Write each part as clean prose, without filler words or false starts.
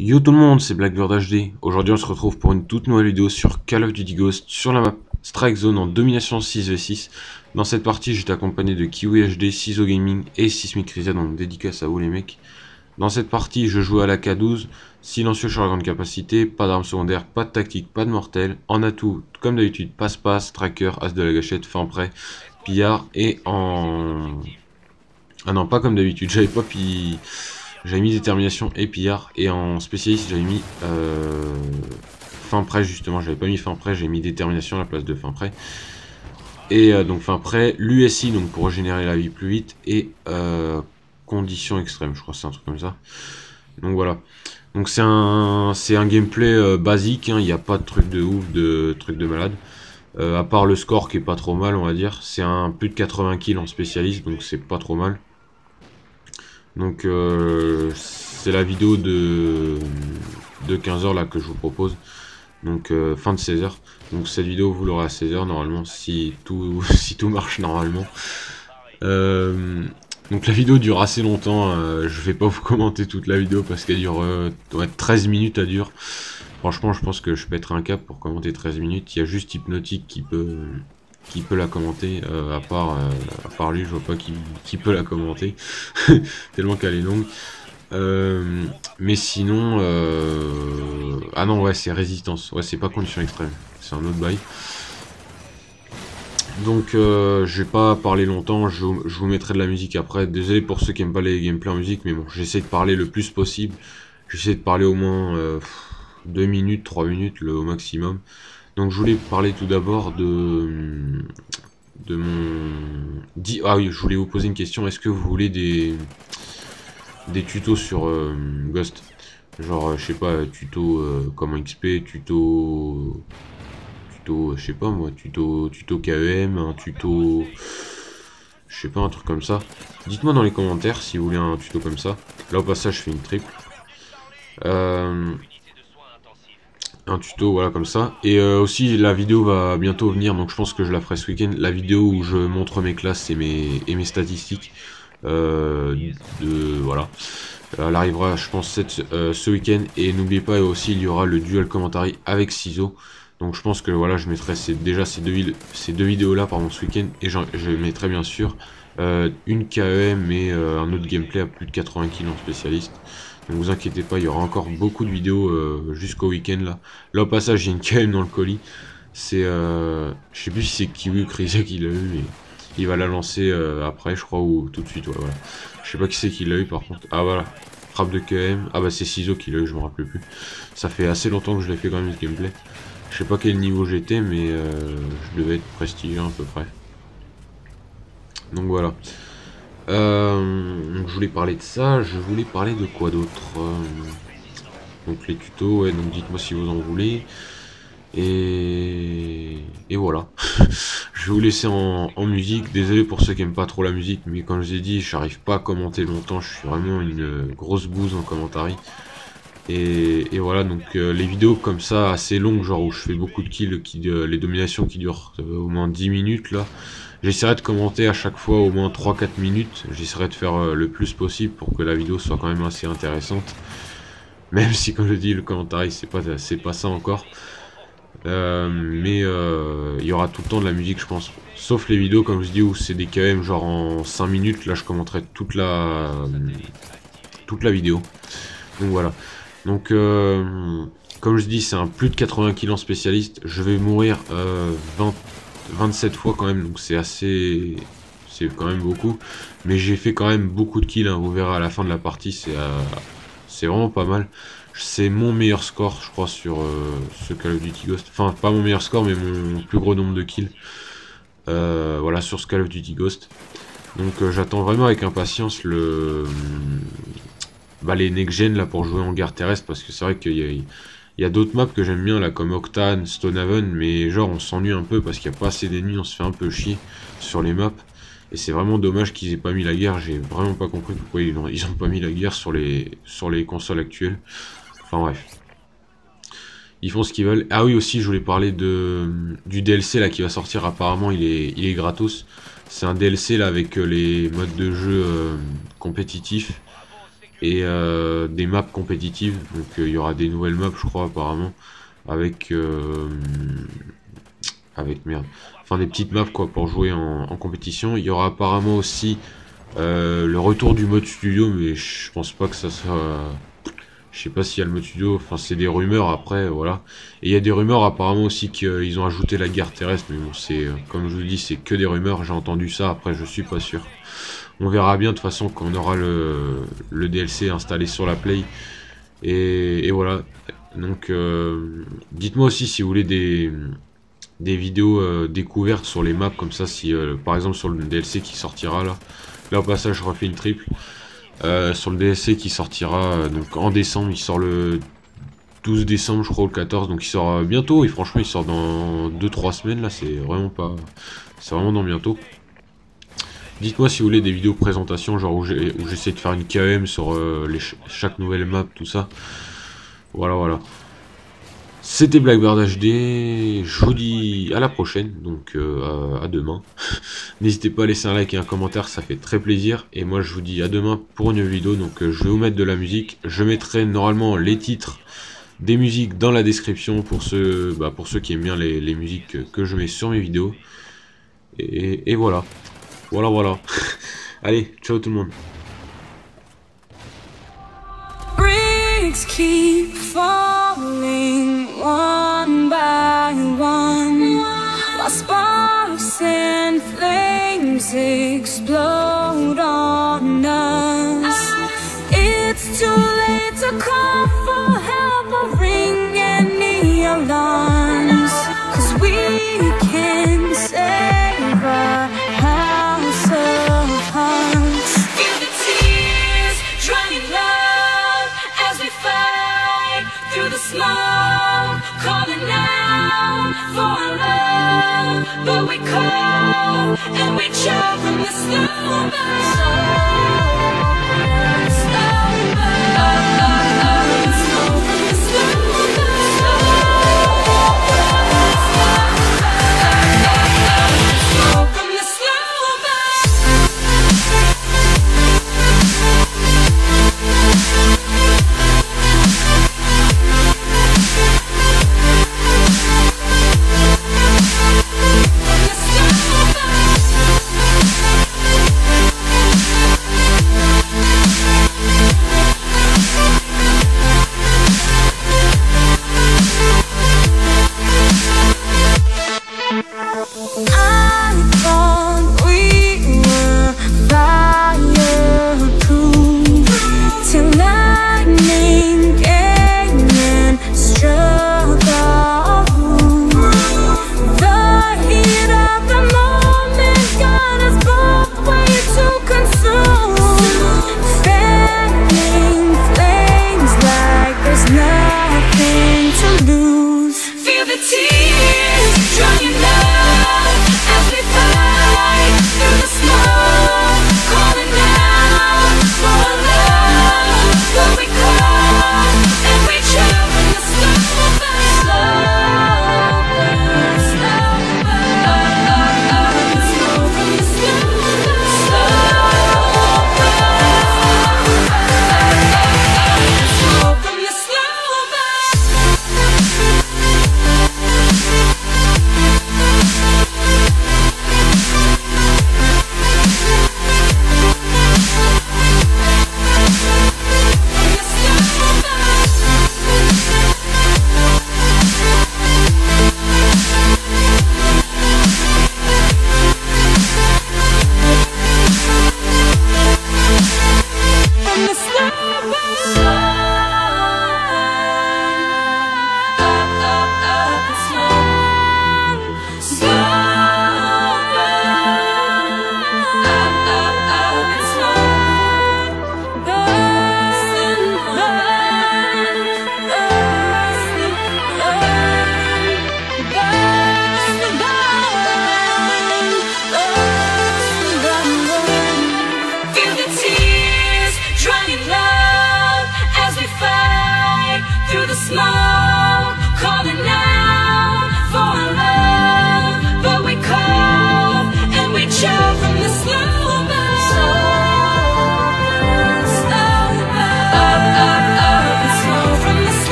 Yo tout le monde, c'est Blackbird HD. Aujourd'hui on se retrouve pour une toute nouvelle vidéo sur Call of Duty Ghosts sur la map Strike Zone en domination 6v6. Dans cette partie j'étais accompagné de Kiwi HD, Ciseaux Gaming et Sismik Riza, donc dédicace à vous les mecs. Dans cette partie je jouais à la K12, silencieux sur la grande capacité, pas d'armes secondaires, pas de tactique, pas de mortel. En atout, comme d'habitude, passe-passe, tracker, as de la gâchette, fin prêt, pillard et en... Ah non, pas comme d'habitude, j'avais pas pillé... J'avais mis détermination et pillard, et en spécialiste j'avais mis fin prêt justement, j'avais pas mis fin prêt, j'ai mis détermination à la place de fin prêt. Et donc fin prêt, l'USI donc pour régénérer la vie plus vite, et conditions extrêmes, je crois que c'est un truc comme ça. Donc voilà, donc c'est un gameplay basique, hein, il n'y a pas de truc de ouf, de truc de malade. À part le score qui est pas trop mal on va dire, c'est un plus de 80 kills en spécialiste, donc c'est pas trop mal. Donc c'est la vidéo de 15h là que je vous propose, donc fin de 16h, donc cette vidéo vous l'aurez à 16h normalement si tout marche normalement. Donc la vidéo dure assez longtemps, je vais pas vous commenter toute la vidéo parce qu'elle dure 13 minutes à dure. Franchement je pense que je pèterai un cap pour commenter 13 minutes, il y a juste Hypnotic qui peut la commenter, à part lui je vois pas qui peut la commenter tellement qu'elle est longue. Mais sinon ah non ouais c'est résistance, ouais c'est pas condition extrême, c'est un autre bail. Donc je vais pas parler longtemps, je vous mettrai de la musique après. Désolé pour ceux qui aiment pas les gameplays en musique, mais bon j'essaie de parler le plus possible, j'essaie de parler au moins 2 minutes, 3 minutes au maximum. Donc je voulais parler tout d'abord de mon... Ah oui, je voulais vous poser une question, est-ce que vous voulez des tutos sur Ghost? Genre, je sais pas, tuto comment XP, tuto, je sais pas moi, tuto KEM, un tuto... Je sais pas, un truc comme ça. Dites-moi dans les commentaires si vous voulez un tuto comme ça. Là au passage je fais une triple. Un tuto voilà comme ça, et aussi la vidéo va bientôt venir, donc je pense que je la ferai ce week-end, la vidéo où je montre mes classes et mes statistiques voilà, elle arrivera je pense ce week-end. Et n'oubliez pas aussi il y aura le duel commentary avec Ciseaux, donc je pense que voilà je mettrai ces deux vidéos là pardon ce week-end, et je mettrai bien sûr une KEM et un autre gameplay à plus de 80 kills en spécialiste. Ne vous inquiétez pas, il y aura encore beaucoup de vidéos jusqu'au week-end là. Là au passage j'ai une KM dans le colis. C'est je sais plus si c'est Kiwi ou Krisa qui l'a eu, mais il va la lancer après je crois, ou tout de suite, ouais, voilà. Je sais pas qui c'est qui l'a eu par contre. Ah voilà, frappe de KM. Ah bah c'est Ciseaux qui l'a eu, je me rappelle plus. Ça fait assez longtemps que je l'ai fait quand même ce gameplay. Je sais pas quel niveau j'étais, mais je devais être prestigieux à peu près. Donc voilà. Donc je voulais parler de ça, je voulais parler de quoi d'autre, donc les tutos, ouais, donc dites moi si vous en voulez, et voilà. Je vais vous laisser en musique, désolé pour ceux qui n'aiment pas trop la musique, mais comme je vous ai dit j'arrive pas à commenter longtemps, je suis vraiment une grosse bouse en commentary, et voilà. Donc les vidéos comme ça assez longues, genre où je fais beaucoup de kills, les dominations qui durent au moins 10 minutes là, j'essaierai de commenter à chaque fois au moins 3-4 minutes, j'essaierai de faire le plus possible pour que la vidéo soit quand même assez intéressante. Même si comme je dis le commentary c'est pas ça encore. Mais il y aura tout le temps de la musique je pense. Sauf les vidéos comme je dis où c'est des KM genre en 5 minutes, là je commenterai toute la vidéo. Donc voilà. Donc comme je dis c'est un plus de 80 kills en spécialiste, je vais mourir 27 fois quand même, donc c'est assez, c'est quand même beaucoup, mais j'ai fait quand même beaucoup de kills, hein. Vous verrez à la fin de la partie, c'est vraiment pas mal, c'est mon meilleur score je crois sur ce Call of Duty Ghost, enfin pas mon meilleur score mais mon plus gros nombre de kills, voilà sur ce Call of Duty Ghost. Donc j'attends vraiment avec impatience les Nexgen là pour jouer en guerre terrestre, parce que c'est vrai qu'il y a... Il y a d'autres maps que j'aime bien là comme Octane, Stonehaven, mais genre on s'ennuie un peu parce qu'il n'y a pas assez d'ennemis, on se fait un peu chier sur les maps. Et c'est vraiment dommage qu'ils aient pas mis la guerre, j'ai vraiment pas compris pourquoi ils ont pas mis la guerre sur les consoles actuelles. Enfin bref. Ils font ce qu'ils veulent. Ah oui aussi je voulais parler du DLC là qui va sortir, apparemment il est gratos. C'est un DLC là avec les modes de jeu compétitifs. et des maps compétitives. Donc il y aura des nouvelles maps, je crois, apparemment, avec enfin des petites maps quoi pour jouer en compétition. Il y aura apparemment aussi le retour du mode studio, mais je pense pas que ça soit... Je sais pas s'il y a le mode studio, enfin c'est des rumeurs après, voilà. Et il y a des rumeurs apparemment aussi qu'ils ont ajouté la guerre terrestre, mais bon, c'est, comme je vous dis, c'est que des rumeurs, j'ai entendu ça, après je suis pas sûr. On verra bien de toute façon quand on aura le DLC installé sur la Play. Et voilà, donc dites-moi aussi si vous voulez des vidéos découvertes sur les maps comme ça, si par exemple sur le DLC qui sortira là. Là au passage je refais une triple. Sur le DLC qui sortira donc en décembre, il sort le 12 décembre je crois, ou le 14, donc il sort bientôt, et franchement il sort dans 2-3 semaines là, c'est vraiment pas, c'est vraiment dans bientôt. Dites moi si vous voulez des vidéos présentation, genre où j'essaie de faire une KEM sur chaque nouvelle map, tout ça. Voilà, c'était Blackbird HD, je vous dis à la prochaine, donc à demain. N'hésitez pas à laisser un like et un commentaire, ça fait très plaisir. Et moi je vous dis à demain pour une vidéo, donc je vais vous mettre de la musique. Je mettrai normalement les titres des musiques dans la description pour ceux qui aiment bien les musiques que je mets sur mes vidéos. Et voilà, voilà. Allez, ciao tout le monde. Keep falling one by one, while sparks and flames explode on us. It's too late to call for help or ring any alarms, 'cause we can save our house of hearts. Feel the tears drowning love through the smoke, calling out for our love, but we call and we choke from the slow burn, slow burn, slow burn.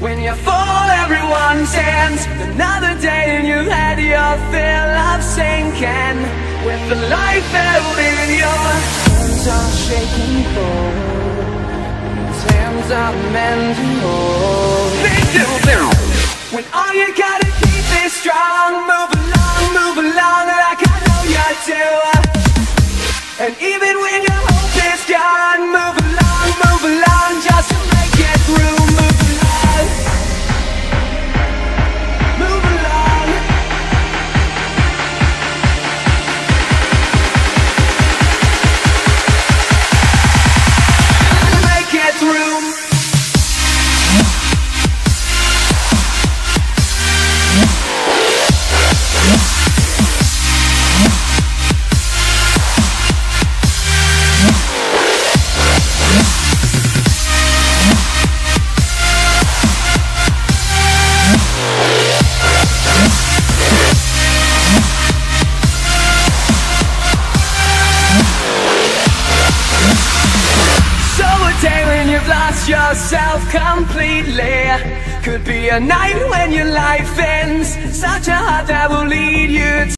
When you fall, everyone stands. Another day and you've had your fill of sinking. With the life that'll be in your hands are shaking cold. These hands are meant to hold. When all you gotta keep is strong. Move along like I know you do. And even when your hope is gone, move along just to make it through. Yourself completely. Could be a night when your life ends. Such a heart that will lead you to